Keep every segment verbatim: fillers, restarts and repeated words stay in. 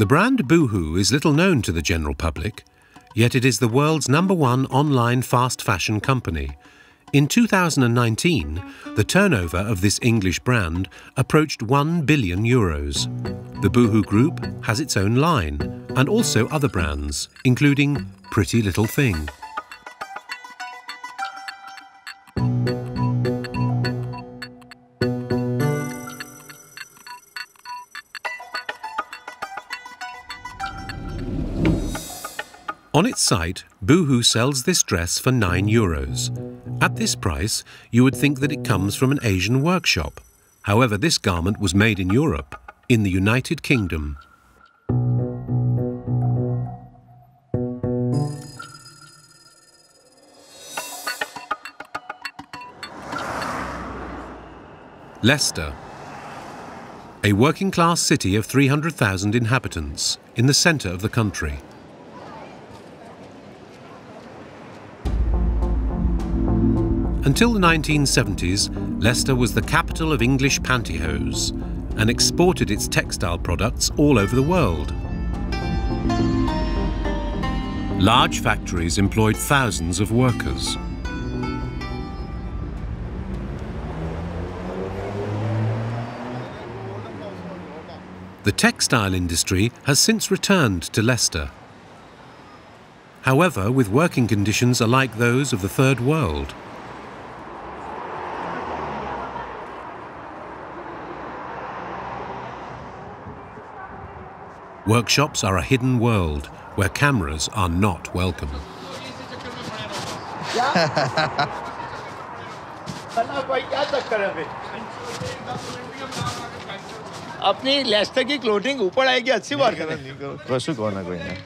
The brand Boohoo is little known to the general public, yet it is the world's number one online fast fashion company. In two thousand nineteen, the turnover of this English brand approached one billion euros. The Boohoo Group has its own line and also other brands, including Pretty Little Thing. On its site, Boohoo sells this dress for nine euros. At this price, you would think that it comes from an Asian workshop. However, this garment was made in Europe, in the United Kingdom. Leicester, a working-class city of three hundred thousand inhabitants, in the centre of the country. Until the nineteen seventies, Leicester was the capital of English pantyhose and exported its textile products all over the world. Large factories employed thousands of workers. The textile industry has since returned to Leicester. However, with working conditions alike those of the Third World. Workshops are a hidden world where cameras are not welcome. अपनी लेस्टर की clothing ऊपर आएगी अच्छी बात है।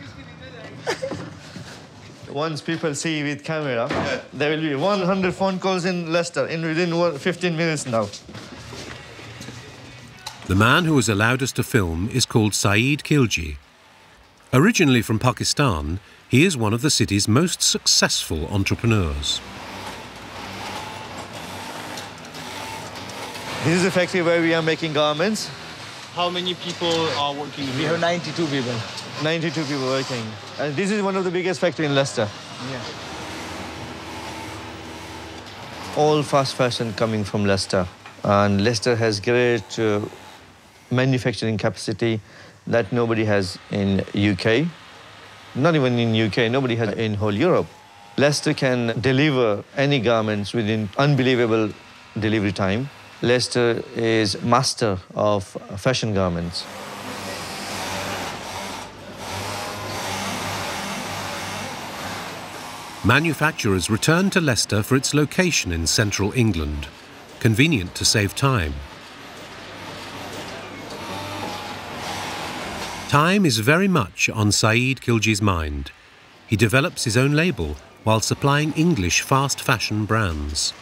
Once people see with camera, there will be one hundred phone calls in Leicester in within fifteen minutes now. The man who has allowed us to film is called Saeed Khilji. Originally from Pakistan, he is one of the city's most successful entrepreneurs. This is a factory where we are making garments. How many people are working here? We have ninety-two people. ninety-two people working. And this is one of the biggest factories in Leicester. Yeah. All fast fashion coming from Leicester. And Leicester has great uh, manufacturing capacity that nobody has in U K. Not even in U K, nobody has in whole Europe. Leicester can deliver any garments within unbelievable delivery time. Leicester is master of fashion garments. Manufacturers return to Leicester for its location in central England, convenient to save time. Time is very much on Saeed Khilji's mind. He develops his own label while supplying English fast fashion brands.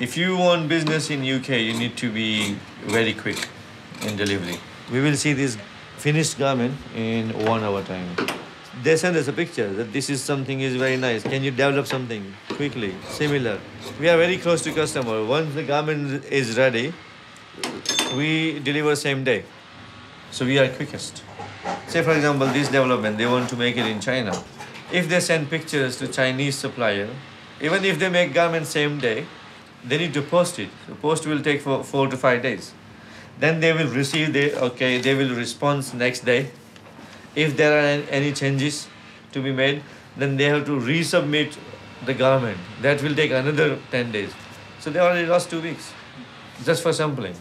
If you want business in U K, you need to be very quick in delivery. We will see this finished garment in one hour time. They send us a picture that this is something is very nice. Can you develop something quickly, similar? We are very close to customer. Once the garment is ready, we deliver same day. So we are quickest. Say, for example, this development, they want to make it in China. If they send pictures to Chinese supplier, even if they make garments same day, they need to post it. The post will take for four to five days. Then they will receive the, okay, they will respond next day. If there are any changes to be made, then they have to resubmit the garment. That will take another ten days. So they already lost two weeks just for sampling.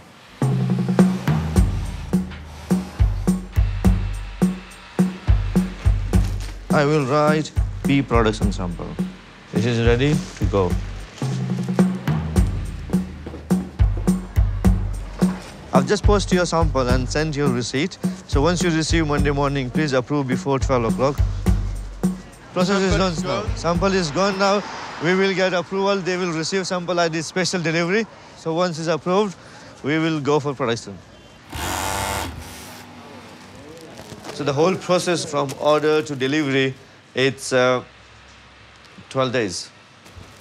I will write P production sample. This is ready to go. I've just posted your sample and sent your receipt. So once you receive Monday morning, please approve before twelve o'clock. Process is done now. Sample is gone now. We will get approval. They will receive sample I D special delivery. So once it's approved, we will go for production. So the whole process from order to delivery, it's uh, twelve days.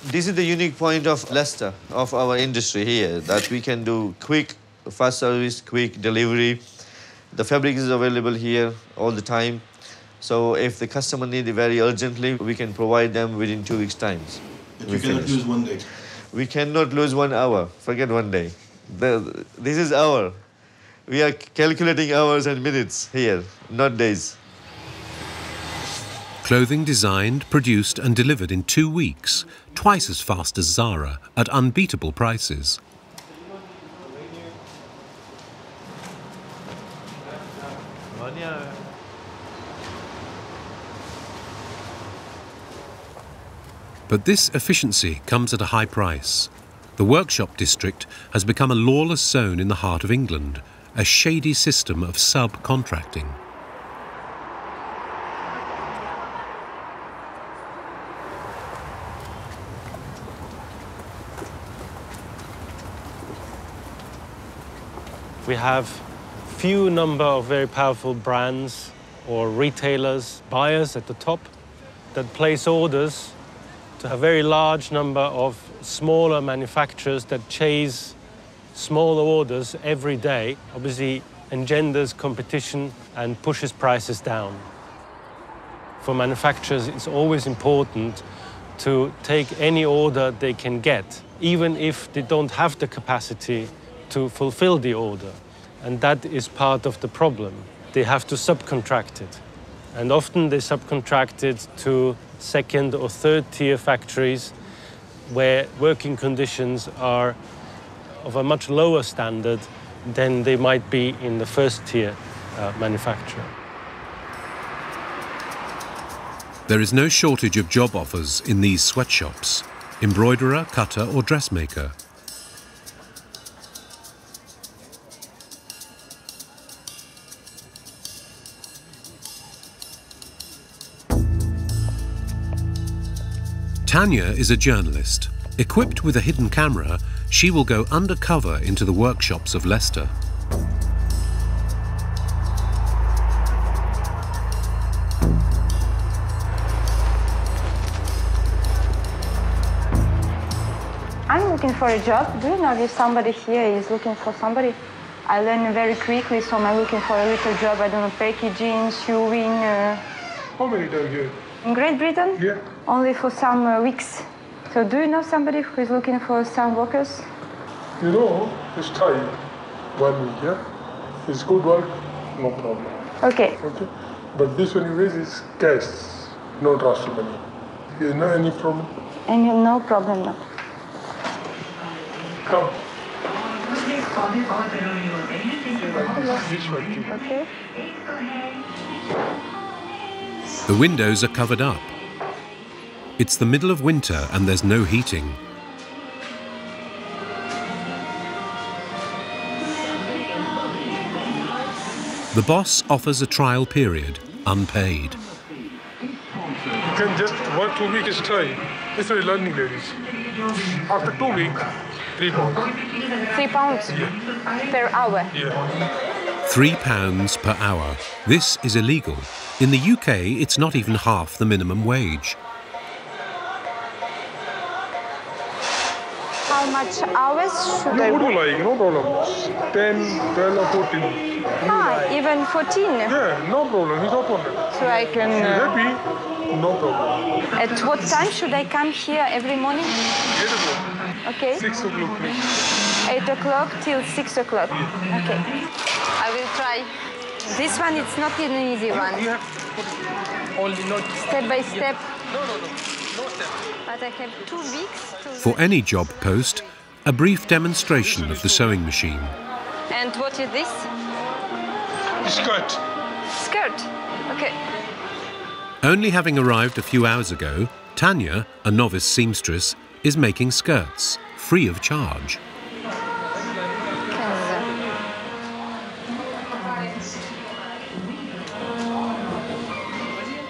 This is the unique point of Leicester, of our industry here, that we can do quick, fast service, quick delivery. The fabric is available here all the time. So if the customer needs it very urgently, we can provide them within two weeks' time. But you cannot lose one day. We cannot lose one hour. Forget one day. The, this is hour. We are calculating hours and minutes here, not days. Clothing designed, produced and delivered in two weeks, twice as fast as Zara, at unbeatable prices. But this efficiency comes at a high price. The workshop district has become a lawless zone in the heart of England, a shady system of subcontracting. We have few number of very powerful brands or retailers, buyers at the top, that place orders to a very large number of smaller manufacturers that chase smaller orders every day, obviously engenders competition and pushes prices down. For manufacturers, it's always important to take any order they can get, even if they don't have the capacity to fulfill the order. And that is part of the problem. They have to subcontract it. And often they subcontract it to second or third tier factories where working conditions are of a much lower standard than they might be in the first tier uh, manufacturer. There is no shortage of job offers in these sweatshops, embroiderer, cutter or dressmaker. Tanya is a journalist. Equipped with a hidden camera, she will go undercover into the workshops of Leicester. I'm looking for a job. Do you know if somebody here is looking for somebody? I learn very quickly, so I'm looking for a little job. I don't know, packaging, sewing. Uh... How many do you get? In Great Britain? Yeah. Only for some uh, weeks. So do you know somebody who is looking for some workers? You know, it's time. One week, yeah? It's good work, no problem. Okay. Okay. But this one anyways is cash, no transfer money. You know any problem? And you no problem, no. Come. Okay. The windows are covered up. It's the middle of winter and there's no heating. The boss offers a trial period, unpaid. You can just work two weeks try. It's a learning, ladies. After two weeks, three pounds. Three pounds yeah. per hour? Yeah. Three pounds per hour. This is illegal. In the U K, it's not even half the minimum wage. How much hours should you I work? Like, no problem. ten, twelve or fourteen. Ah, even fourteen? Yeah, no problem. It's not problem. So I can... Uh... happy, no problem. At what time should I come here every morning? eight o'clock. Okay. six o'clock. eight o'clock till six o'clock. Okay. I will try. This one, it's not an easy one. You have to put it only not... Step by step. No, no, no. But I have two weeks to... For any job post, a brief demonstration of the sewing machine. And what is this? Skirt. Skirt? Okay. Only having arrived a few hours ago, Tanya, a novice seamstress, is making skirts, free of charge.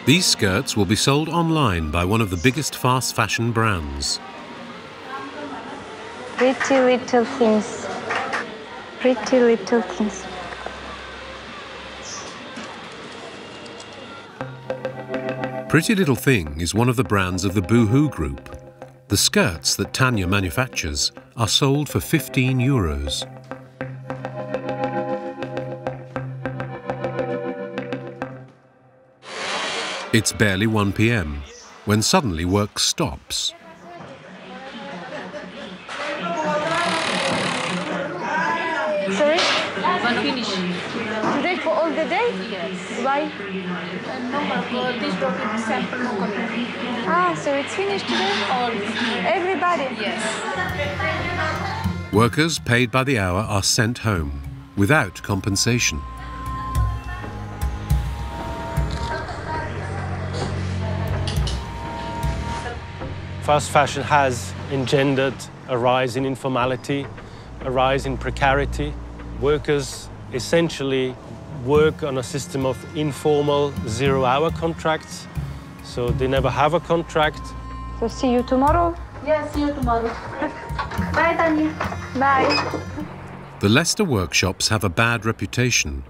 These skirts will be sold online by one of the biggest fast fashion brands. Pretty Little Things. Pretty Little Things. Pretty Little Thing is one of the brands of the Boohoo Group. The skirts that Tanya manufactures are sold for fifteen euros. It's barely one p m when suddenly work stops. Sorry? One finish. Today for all the day? Yes. Why? No, for this profit sample no copy. Ah, so it's finished today? All. Everybody? Yes. Workers paid by the hour are sent home without compensation. Fast fashion has engendered a rise in informality, a rise in precarity. Workers essentially work on a system of informal zero-hour contracts, so they never have a contract. So see you tomorrow? Yes, see you tomorrow. Bye, Tanya. Bye. The Leicester workshops have a bad reputation.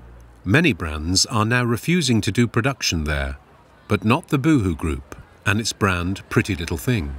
Many brands are now refusing to do production there, but not the Boohoo Group and its brand Pretty Little Thing.